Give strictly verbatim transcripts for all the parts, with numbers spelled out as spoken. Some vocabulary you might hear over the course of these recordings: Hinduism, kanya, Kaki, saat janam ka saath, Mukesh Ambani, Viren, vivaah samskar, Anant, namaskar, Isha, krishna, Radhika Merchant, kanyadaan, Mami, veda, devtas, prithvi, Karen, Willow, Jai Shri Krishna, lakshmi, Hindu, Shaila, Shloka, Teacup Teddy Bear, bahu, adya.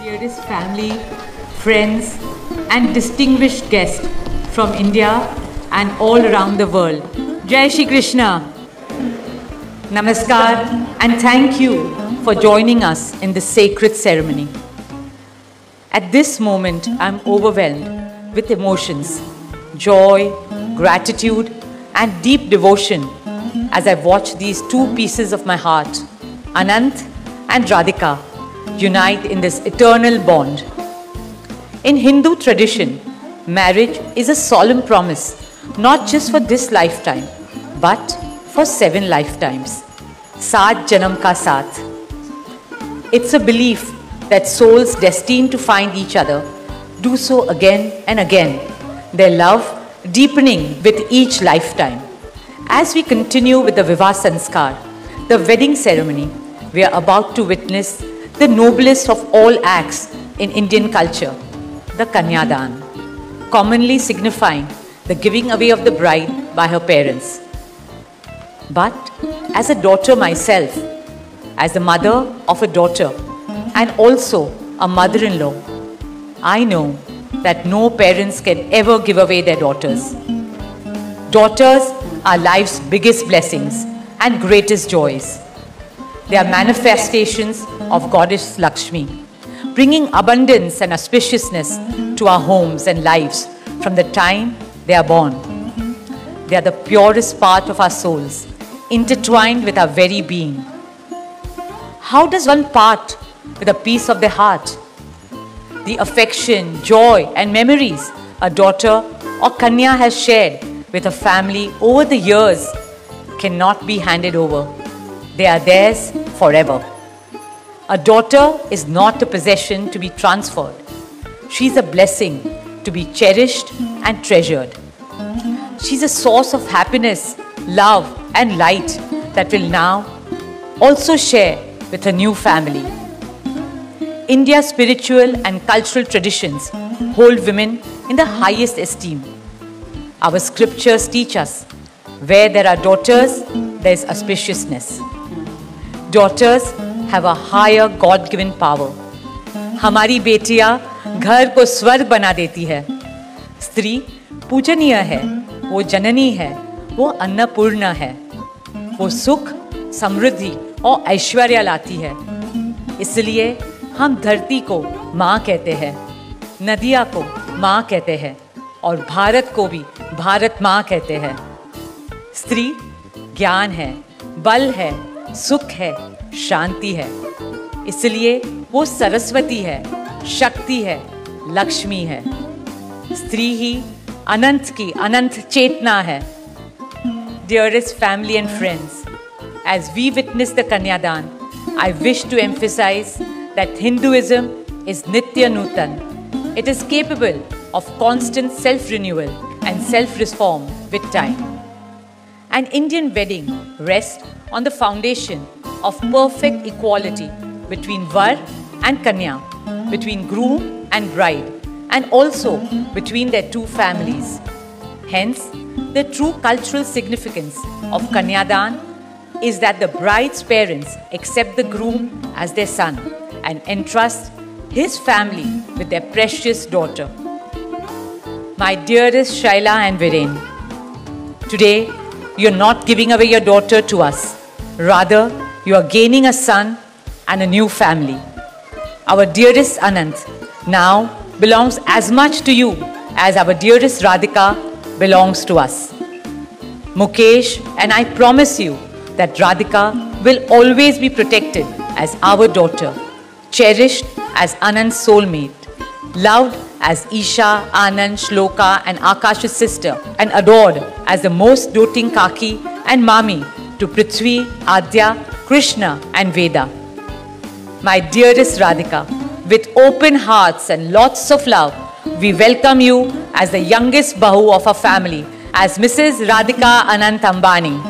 Dearest family, friends and distinguished guests from India and all around the world. Jai Shri Krishna. Namaskar and thank you for joining us in this sacred ceremony. At this moment, I'm overwhelmed with emotions, joy, gratitude and deep devotion as I watch these two pieces of my heart, Anant and Radhika, unite in this eternal bond. In Hindu tradition, marriage is a solemn promise, not just for this lifetime, but for seven lifetimes. Saat janam ka saath. It's a belief that souls destined to find each other do so again and again, their love deepening with each lifetime. As we continue with the vivaah samskar, the wedding ceremony, we are about to witness the noblest of all acts in Indian culture, the kanyadaan, commonly signifying the giving away of the bride by her parents. But as a daughter myself, as the mother of a daughter and also a mother-in-law, I know that no parents can ever give away their daughters. Daughters are life's biggest blessings and greatest joys. They are manifestations of Goddess Lakshmi, bringing abundance and auspiciousness to our homes and lives from the time they are born. They are the purest part of our souls, intertwined with our very being. How does one part with a piece of their heart? The affection, joy and memories a daughter or kanya has shared with her family over the years cannot be handed over. They are theirs forever. A daughter is not a possession to be transferred. She is a blessing to be cherished and treasured. She is a source of happiness, love and light that will now also share with her new family. India's spiritual and cultural traditions hold women in the highest esteem. Our scriptures teach us, where there are daughters, there is auspiciousness. Daughters have a higher God-given power. हमारी बेटियां घर को स्वर्ग बना देती है। स्त्री पूजनीय है, वो जननी है, वो अन्नपूर्णा है, वो सुख, समृद्धि और ऐश्वर्य लाती है। इसलिए हम धरती को माँ कहते हैं, नदियाँ को माँ कहते हैं और भारत को भी भारत माँ कहते हैं। स्त्री ज्ञान है, बल है, सुख है, शांति है, इसलिए वो सरस्वती है, शक्ति है, लक्ष्मी है। स्त्री ही अनंत की अनंत चेतना है। Dearest family and friends, as we witness the Kanyadaan, I wish to emphasize that Hinduism is Nitya Nutan. It is capable of constant self-renewal and self-reform with time. An Indian wedding rests on the foundation of perfect equality between var and kanya, between groom and bride, and also between their two families. Hence, the true cultural significance of Kanyadaan is that the bride's parents accept the groom as their son and entrust his family with their precious daughter. My dearest Shaila and Viren, today you're not giving away your daughter to us. Rather, you are gaining a son and a new family. Our dearest Anant now belongs as much to you as our dearest Radhika belongs to us. Mukesh and I promise you that Radhika will always be protected as our daughter, cherished as Anant's soulmate, loved as Isha, Anant, Shloka and Akash's sister, and adored as the most doting Kaki and Mami to Prithvi, Adya, Krishna and Veda. My dearest Radhika, with open hearts and lots of love, we welcome you as the youngest bahu of our family, as Missus Radhika Anant Ambani.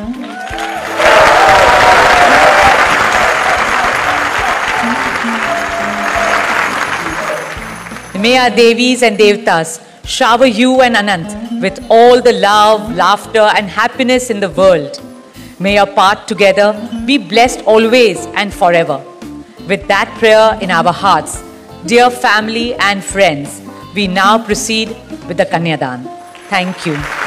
May our devis and devtas shower you and Anant with all the love, laughter and happiness in the world. May your part together be blessed always and forever. With that prayer in our hearts, Dear family and friends, we now proceed with the kanyadaan. Thank you.